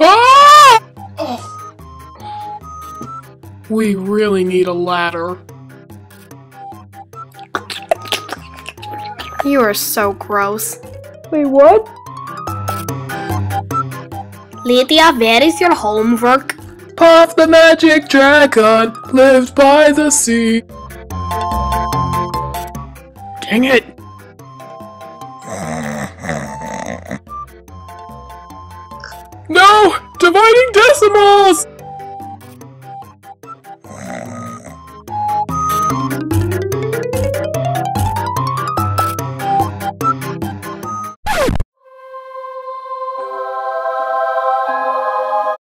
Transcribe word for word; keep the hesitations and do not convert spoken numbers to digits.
Ah! Oh. We really need a ladder. You are so gross. Wait, what? Lydia, where is your homework? Puff the magic dragon lives by the sea. Dang it! No! Dividing decimals!